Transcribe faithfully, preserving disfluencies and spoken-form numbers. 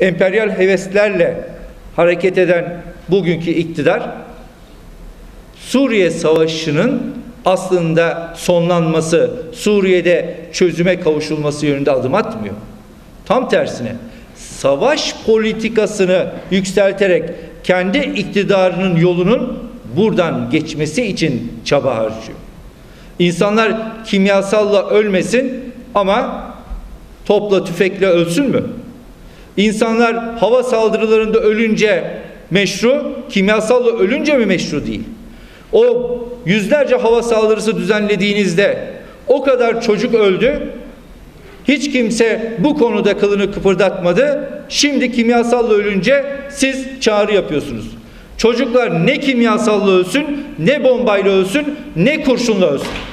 Emperyal heveslerle hareket eden bugünkü iktidar, Suriye Savaşı'nın aslında sonlanması, Suriye'de çözüme kavuşulması yönünde adım atmıyor. Tam tersine savaş politikasını yükselterek kendi iktidarının yolunun buradan geçmesi için çaba harcıyor. İnsanlar kimyasalla ölmesin ama topla tüfekle ölsün mü? İnsanlar hava saldırılarında ölünce meşru, kimyasalla ölünce mi meşru değil? O yüzlerce hava saldırısı düzenlediğinizde o kadar çocuk öldü, hiç kimse bu konuda kılını kıpırdatmadı. Şimdi kimyasalla ölünce siz çağrı yapıyorsunuz. Çocuklar ne kimyasalla ölsün, ne bombayla ölsün, ne kurşunla ölsün.